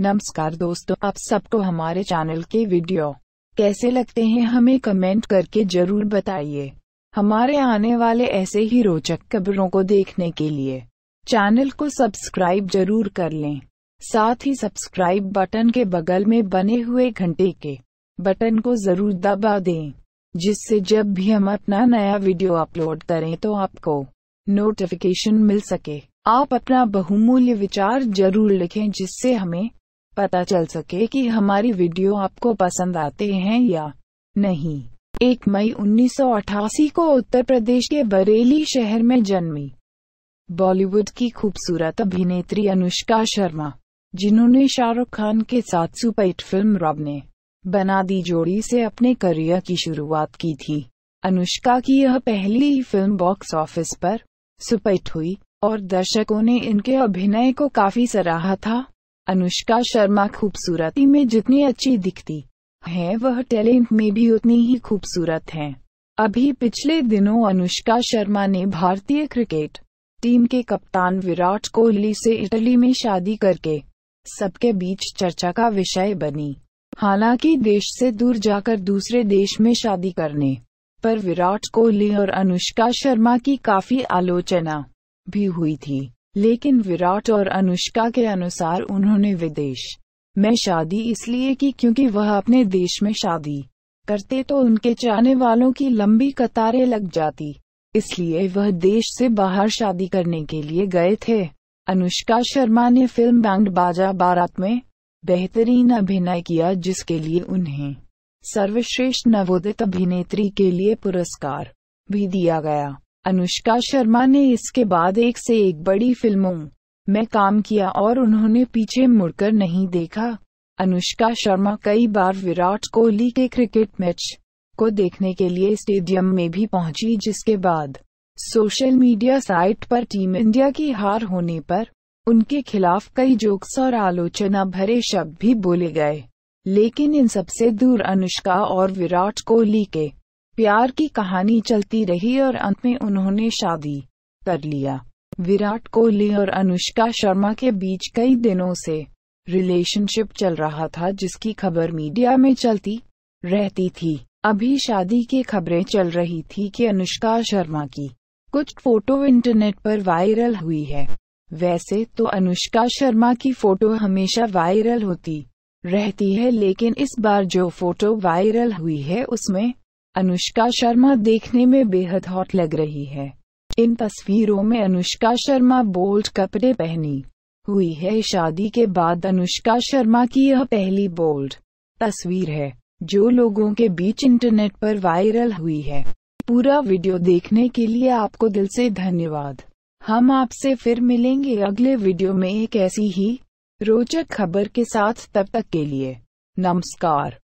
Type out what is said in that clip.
नमस्कार दोस्तों, आप सबको हमारे चैनल के वीडियो कैसे लगते हैं हमें कमेंट करके जरूर बताइए। हमारे आने वाले ऐसे ही रोचक खबरों को देखने के लिए चैनल को सब्सक्राइब जरूर कर लें। साथ ही सब्सक्राइब बटन के बगल में बने हुए घंटे के बटन को जरूर दबा दें, जिससे जब भी हम अपना नया वीडियो अपलोड करें तो आपको नोटिफिकेशन मिल सके। आप अपना बहुमूल्य विचार जरूर लिखें, जिससे हमें पता चल सके कि हमारी वीडियो आपको पसंद आते हैं या नहीं। 1 मई 1988 को उत्तर प्रदेश के बरेली शहर में जन्मी बॉलीवुड की खूबसूरत अभिनेत्री अनुष्का शर्मा, जिन्होंने शाहरुख खान के साथ सुपरहिट फिल्म रब ने बना दी जोड़ी से अपने करियर की शुरुआत की थी। अनुष्का की यह पहली ही फिल्म बॉक्स ऑफिस पर सुपरहिट हुई और दर्शकों ने इनके अभिनय को काफी सराहा था। अनुष्का शर्मा खूबसूरती में जितनी अच्छी दिखती हैं, वह टैलेंट में भी उतनी ही खूबसूरत हैं। अभी पिछले दिनों अनुष्का शर्मा ने भारतीय क्रिकेट टीम के कप्तान विराट कोहली से इटली में शादी करके सबके बीच चर्चा का विषय बनी। हालांकि देश से दूर जाकर दूसरे देश में शादी करने पर विराट कोहली और अनुष्का शर्मा की काफी आलोचना भी हुई थी, लेकिन विराट और अनुष्का के अनुसार उन्होंने विदेश में शादी इसलिए की क्योंकि वह अपने देश में शादी करते तो उनके चाहने वालों की लंबी कतारें लग जाती, इसलिए वह देश से बाहर शादी करने के लिए गए थे। अनुष्का शर्मा ने फिल्म बैंड बाजा बारात में बेहतरीन अभिनय किया, जिसके लिए उन्हें सर्वश्रेष्ठ नवोदित अभिनेत्री के लिए पुरस्कार भी दिया गया। अनुष्का शर्मा ने इसके बाद 1 से 1 बड़ी फिल्मों में काम किया और उन्होंने पीछे मुड़कर नहीं देखा। अनुष्का शर्मा कई बार विराट कोहली के क्रिकेट मैच को देखने के लिए स्टेडियम में भी पहुंची, जिसके बाद सोशल मीडिया साइट पर टीम इंडिया की हार होने पर उनके खिलाफ कई जोक्स और आलोचना भरे शब्द भी बोले गए, लेकिन इन सबसे दूर अनुष्का और विराट कोहली के प्यार की कहानी चलती रही और अंत में उन्होंने शादी कर लिया। विराट कोहली और अनुष्का शर्मा के बीच कई दिनों से रिलेशनशिप चल रहा था, जिसकी खबर मीडिया में चलती रहती थी। अभी शादी की खबरें चल रही थी कि अनुष्का शर्मा की कुछ फोटो इंटरनेट पर वायरल हुई है। वैसे तो अनुष्का शर्मा की फोटो हमेशा वायरल होती रहती है, लेकिन इस बार जो फोटो वायरल हुई है उसमें अनुष्का शर्मा देखने में बेहद हॉट लग रही है। इन तस्वीरों में अनुष्का शर्मा बोल्ड कपड़े पहनी हुई है। शादी के बाद अनुष्का शर्मा की यह पहली बोल्ड तस्वीर है जो लोगों के बीच इंटरनेट पर वायरल हुई है। पूरा वीडियो देखने के लिए आपको दिल से धन्यवाद। हम आपसे फिर मिलेंगे अगले वीडियो में एक ऐसी ही रोचक खबर के साथ। तब तक के लिए नमस्कार।